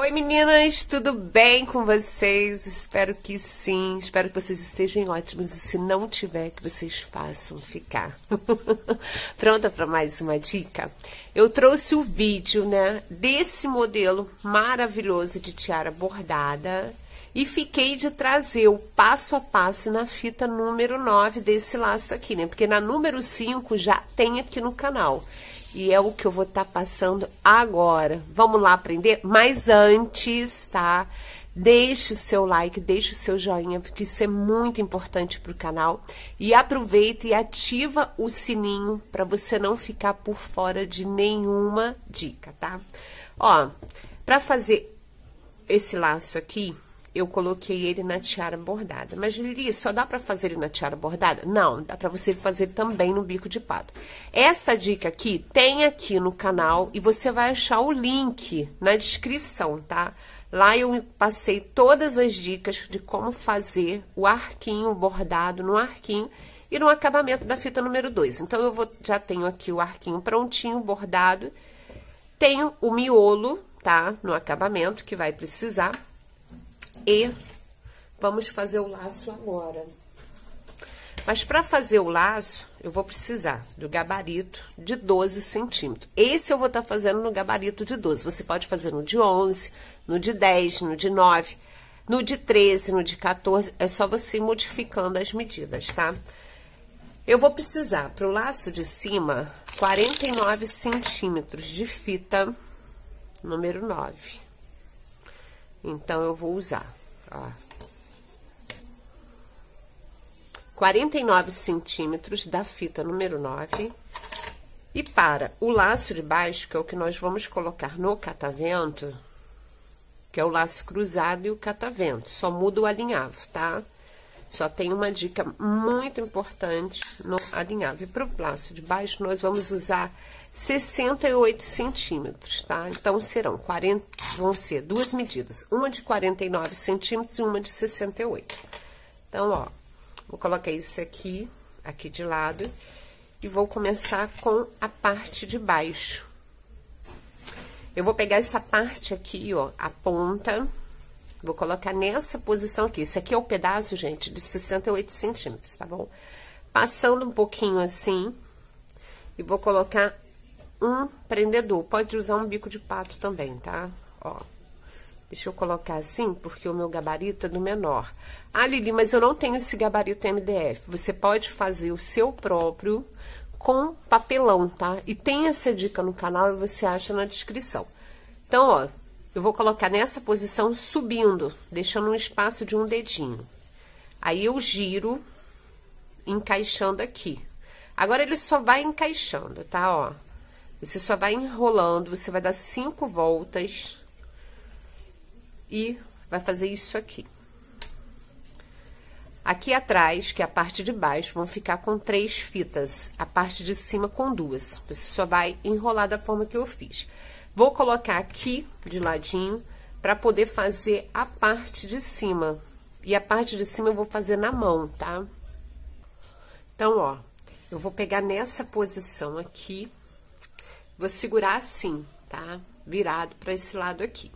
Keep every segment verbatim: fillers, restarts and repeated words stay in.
Oi meninas, tudo bem com vocês? Espero que sim, espero que vocês estejam ótimas e se não tiver, que vocês façam ficar. Pronta para mais uma dica? Eu trouxe o vídeo, né, desse modelo maravilhoso de tiara bordada e fiquei de trazer o passo a passo na fita número nove desse laço aqui, né, porque na número cinco já tem aqui no canal. E é o que eu vou estar tá passando agora. Vamos lá aprender? Mas antes, tá? Deixe o seu like, deixe o seu joinha, porque isso é muito importante para o canal. E aproveita e ativa o sininho para você não ficar por fora de nenhuma dica, tá? Ó, para fazer esse laço aqui, eu coloquei ele na tiara bordada. Mas, Lili, só dá pra fazer ele na tiara bordada? Não, dá pra você fazer também no bico de pato. Essa dica aqui tem aqui no canal e você vai achar o link na descrição, tá? Lá eu passei todas as dicas de como fazer o arquinho bordado no arquinho e no acabamento da fita número dois. Então, eu vou, já tenho aqui o arquinho prontinho, bordado. Tenho o miolo, tá? No acabamento, que vai precisar. E vamos fazer o laço agora. Mas para fazer o laço, eu vou precisar do gabarito de doze centímetros. Esse eu vou estar tá fazendo no gabarito de doze. Você pode fazer no de onze, no de dez, no de nove, no de treze, no de quatorze. É só você ir modificando as medidas, tá? Eu vou precisar pro laço de cima quarenta e nove centímetros de fita número nove. Então, eu vou usar, ó, quarenta e nove centímetros da fita número nove. E para o laço de baixo, que é o que nós vamos colocar no catavento, que é o laço cruzado e o catavento, só muda o alinhavo, tá? Só tem uma dica muito importante no alinhavo. E para o laço de baixo, nós vamos usar sessenta e oito centímetros, tá? Então, serão quarenta, vão ser duas medidas, uma de quarenta e nove centímetros e uma de sessenta e oito. Então, ó, vou colocar isso aqui, aqui de lado, e vou começar com a parte de baixo. Eu vou pegar essa parte aqui, ó, a ponta, vou colocar nessa posição aqui. Esse aqui é o pedaço, gente, de sessenta e oito centímetros, tá bom? Passando um pouquinho assim, e vou colocar um prendedor. Pode usar um bico de pato também, tá? Ó, deixa eu colocar assim, porque o meu gabarito é do menor. Ah, Lili, mas eu não tenho esse gabarito M D F. Você pode fazer o seu próprio com papelão, tá? E tem essa dica no canal e você acha na descrição. Então, ó, eu vou colocar nessa posição subindo, deixando um espaço de um dedinho. Aí, eu giro, encaixando aqui. Agora, ele só vai encaixando, tá? Ó, você só vai enrolando, você vai dar cinco voltas e vai fazer isso aqui. Aqui atrás, que é a parte de baixo, vão ficar com três fitas, a parte de cima com duas. Você só vai enrolar da forma que eu fiz. Vou colocar aqui de ladinho para poder fazer a parte de cima. E a parte de cima eu vou fazer na mão, tá? Então, ó, eu vou pegar nessa posição aqui, vou segurar assim, tá? Virado para esse lado aqui.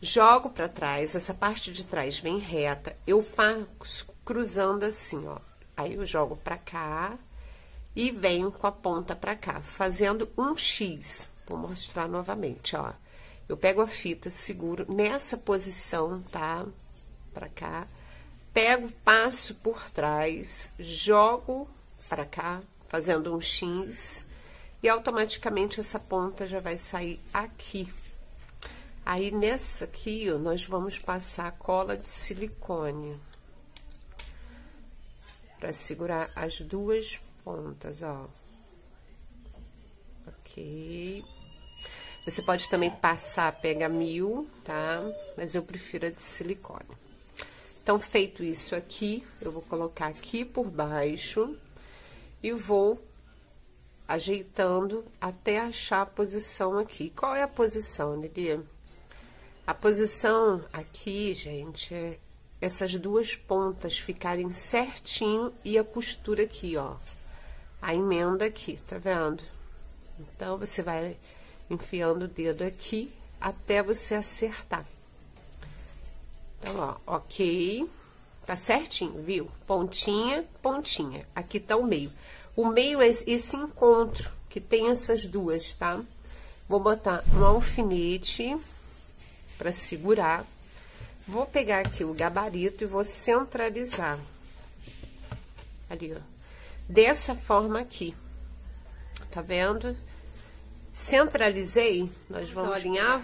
Jogo para trás, essa parte de trás vem reta, eu faço cruzando assim, ó. Aí eu jogo para cá e venho com a ponta para cá, fazendo um X. Vou mostrar novamente, ó. Eu pego a fita, seguro nessa posição, tá? Para cá. Pego, passo por trás, jogo para cá, fazendo um X. E automaticamente essa ponta já vai sair aqui. Aí, nessa aqui, ó, nós vamos passar a cola de silicone. Pra segurar as duas pontas, ó. Ok. Você pode também passar a pega mil, tá? Mas eu prefiro a de silicone. Então, feito isso aqui, eu vou colocar aqui por baixo e vou ajeitando até achar a posição aqui. Qual é a posição, Lili? A posição aqui, gente, é essas duas pontas ficarem certinho e a costura aqui, ó. A emenda aqui, tá vendo? Então, você vai enfiando o dedo aqui, até você acertar. Então, ó, ok. Tá certinho, viu? Pontinha, pontinha. Aqui tá o meio. O meio é esse encontro, que tem essas duas, tá? Vou botar um alfinete pra segurar. Vou pegar aqui o gabarito e vou centralizar. Ali, ó. Dessa forma aqui. Tá vendo? Centralizei. Nós vamos alinhar,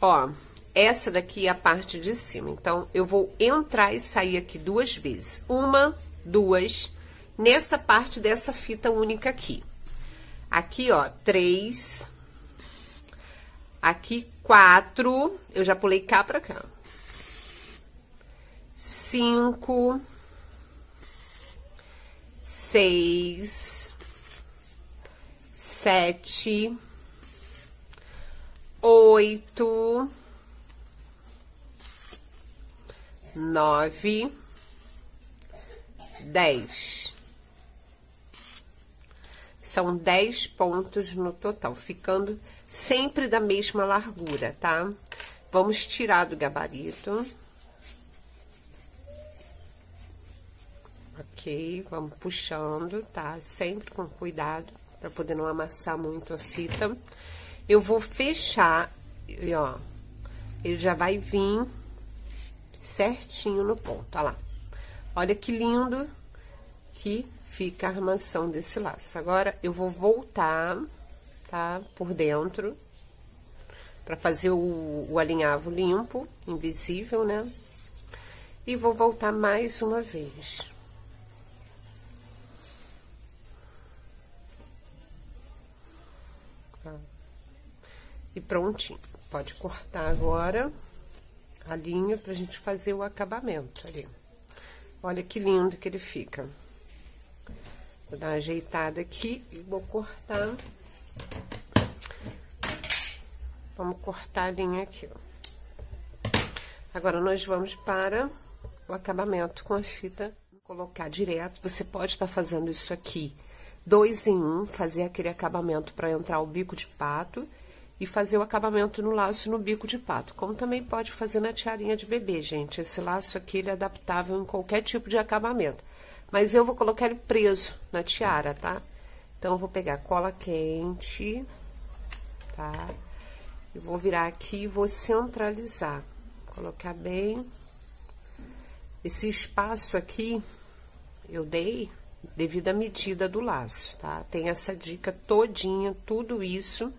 ó. Essa daqui é a parte de cima. Então, eu vou entrar e sair aqui duas vezes. Uma, duas. Nessa parte dessa fita única aqui. Aqui, ó, três. Aqui, quatro. Eu já pulei cá pra cá. Cinco. Seis. Sete. Oito. Nove, dez. São dez pontos no total, ficando sempre da mesma largura, tá? Vamos tirar do gabarito. Ok, vamos puxando, tá? Sempre com cuidado, pra poder não amassar muito a fita. Eu vou fechar, e ó, ele já vai vir certinho no ponto, olha lá. Olha que lindo que fica a armação desse laço. Agora, eu vou voltar, tá? Por dentro, pra fazer o, o alinhavo limpo, invisível, né? E vou voltar mais uma vez. E prontinho. Pode cortar agora a linha pra gente fazer o acabamento ali. Olha que lindo que ele fica. Vou dar uma ajeitada aqui e vou cortar. Vamos cortar a linha aqui, ó. Agora, nós vamos para o acabamento com a fita. Vou colocar direto. Você pode estar fazendo isso aqui dois em um, fazer aquele acabamento para entrar o bico de pato e fazer o acabamento no laço no bico de pato, como também pode fazer na tiarinha de bebê, gente. Esse laço aqui, ele é adaptável em qualquer tipo de acabamento, mas eu vou colocar ele preso na tiara, tá? Então, eu vou pegar cola quente, tá? E vou virar aqui e vou centralizar, colocar bem. Esse espaço aqui, eu dei devido à medida do laço, tá? Tem essa dica todinha, tudo isso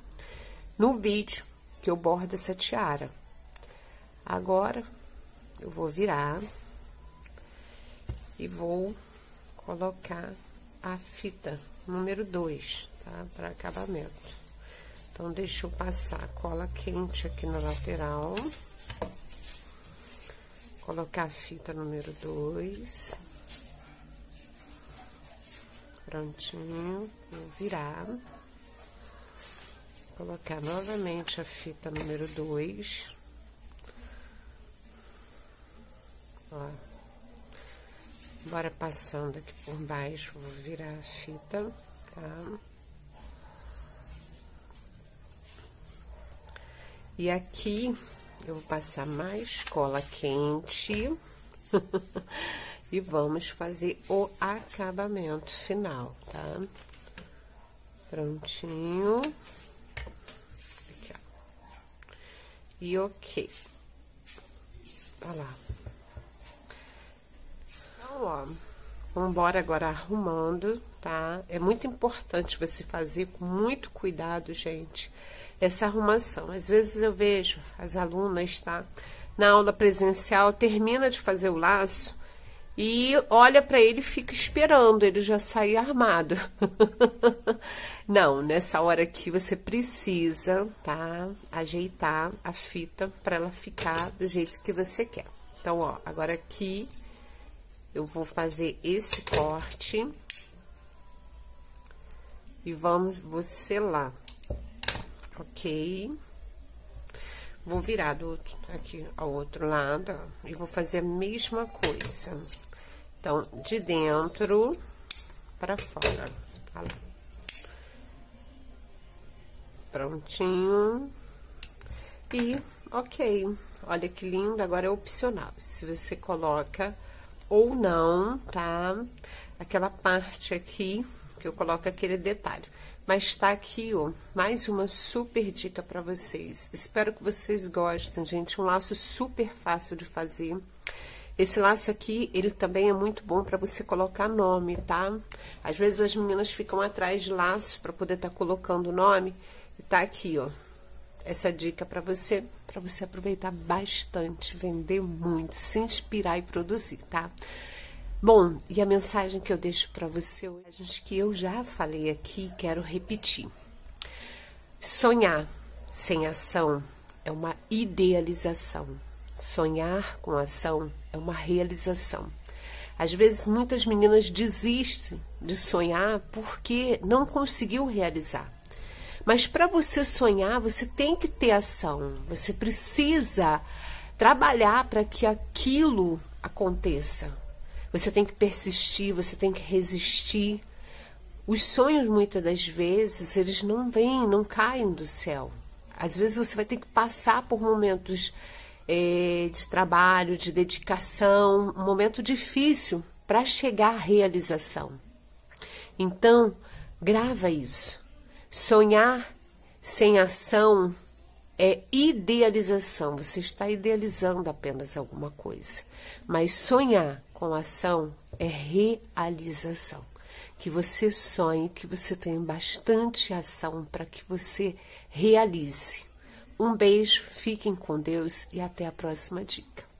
no vídeo que eu bordo essa tiara. Agora, eu vou virar e vou colocar a fita número dois, tá? Para acabamento. Então, deixa eu passar a cola quente aqui na lateral. Colocar a fita número dois. Prontinho. Vou virar. Colocar novamente a fita número dois. Ó. Bora passando aqui por baixo, vou virar a fita, tá? E aqui eu vou passar mais cola quente e vamos fazer o acabamento final, tá? Prontinho. E ok. Olha lá. Então, ó, vamos embora agora arrumando, tá? É muito importante você fazer com muito cuidado, gente, essa arrumação. Às vezes eu vejo as alunas, tá? Na aula presencial, termina de fazer o laço e olha pra ele e fica esperando ele já sair armado. Não, nessa hora aqui você precisa, tá? Ajeitar a fita pra ela ficar do jeito que você quer. Então, ó, agora aqui eu vou fazer esse corte e vamos, vou selar, ok? Vou virar do outro, aqui ao outro lado, ó, e vou fazer a mesma coisa. Então, de dentro pra fora. Olha lá. Prontinho. E, ok, olha que lindo, agora é opcional, se você coloca ou não, tá? Aquela parte aqui, que eu coloco aquele detalhe. Mas tá aqui, ó, mais uma super dica pra vocês. Espero que vocês gostem, gente, um laço super fácil de fazer. Esse laço aqui, ele também é muito bom pra você colocar nome, tá? Às vezes as meninas ficam atrás de laço pra poder tá colocando nome. E tá aqui, ó, essa dica pra você, pra você aproveitar bastante, vender muito, se inspirar e produzir, tá? Bom, e a mensagem que eu deixo pra você hoje, que eu já falei aqui, quero repetir. Sonhar sem ação é uma idealização. Sonhar com ação é uma realização. Às vezes, muitas meninas desistem de sonhar porque não conseguiu realizar. Mas para você sonhar, você tem que ter ação. Você precisa trabalhar para que aquilo aconteça. Você tem que persistir, você tem que resistir. Os sonhos, muitas das vezes, eles não vêm, não caem do céu. Às vezes você vai ter que passar por momentos eh, de trabalho, de dedicação, um momento difícil para chegar à realização. Então, grava isso. Sonhar sem ação é idealização. Você está idealizando apenas alguma coisa. Mas sonhar com ação é realização. Que você sonhe, que você tenha bastante ação para que você realize. Um beijo, fiquem com Deus e até a próxima dica.